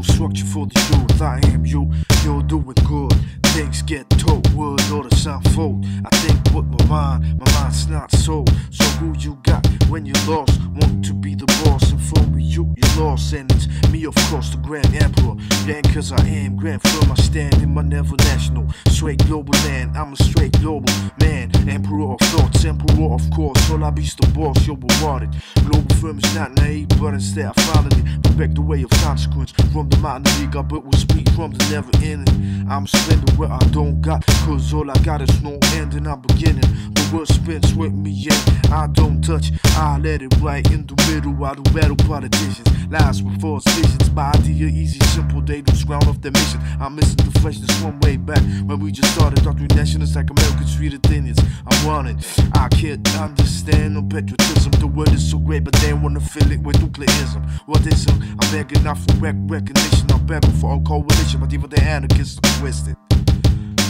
no structure for the youth. I am you, you're doing good. Things get told, wood orders unfold. I think with my mind's not sold. So who you got when you lost? Want to be the boss, and for me you lost. And it's me, of course, the Grand Emperor. Then cause I am Grand Firm, I stand in my never national, straight global land. I'm a straight global man, emperor of thoughts, emperor of course. All I be's the boss, you're rewarded. Global Firm is not naive, but instead I followed it. Perfect the way of consequence from the minor league, I but will speak from the never ending. I'm spending what I don't got, cause all I got is no end, and I'm beginning. The world spins with me and I don't touch, I let it right in the middle. I do battle politicians, lies before decisions. My idea easy, simple, they lose ground off their mission. I'm missing the freshness one way back when we just started. Doctor nationalists like Americans treated Indians. I want it, I can't understand no patriotism. The word is so great, but they wanna fill it with nuclearism. What is it? I'm begging not for recognition, I'm begging for a coalition, but even the anarchists are twisted.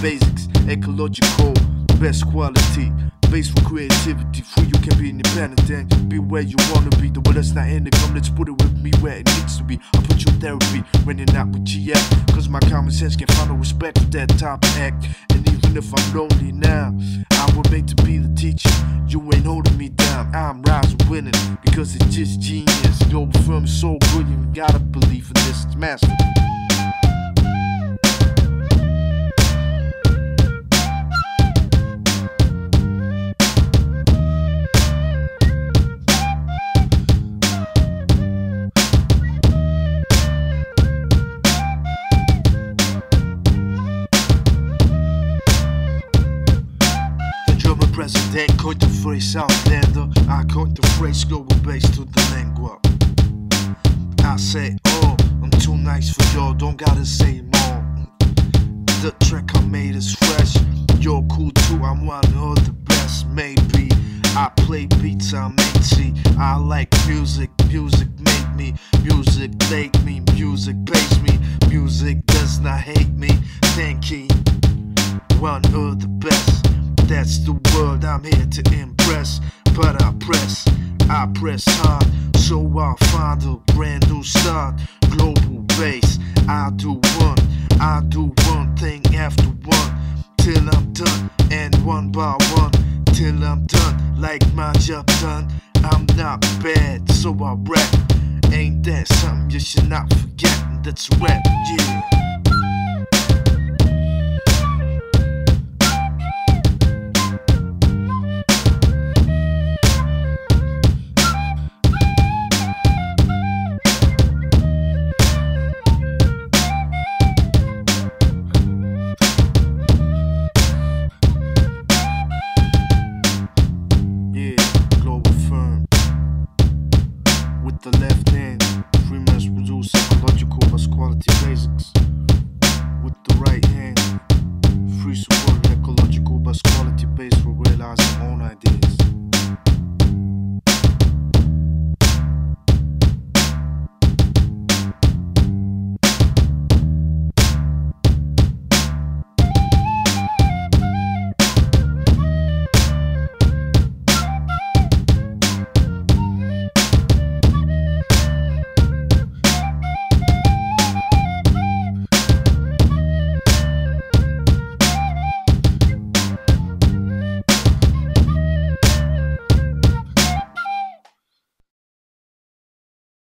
Basics, ecological, best quality, base for creativity, free you can be independent and be where you wanna be. The world is not in the come, let's put it with me where it needs to be. I put you in therapy when you're not with GF, cause my common sense can find no respect for that type of act. And even if I'm lonely now, I would make to be the teacher. You ain't holding me down, I'm rising winning, because it's just genius. Global Firm is so good, you gotta believe in this, it's massive. President coined the phrase Outlander, I coined the phrase global base to the lingua. I say, oh, I'm too nice for y'all, don't gotta say more. The track I made is fresh, you're cool too, I'm one of the best. Maybe I play beats, I'm 80, I like music, music make me, music take me, music pace me, music does not hate me. Thank you, one of the best. That's the world I'm here to impress, but I press hard, so I'll find a brand new start. Global base, I do one thing after one, till I'm done, and one by one, till I'm done, like my job done. I'm not bad, so I rap, ain't that something you should not forget, that's rap, yeah. The left hand, free mass produce ecological best quality basics. With the right hand, free support ecological best quality base for realizing own ideas.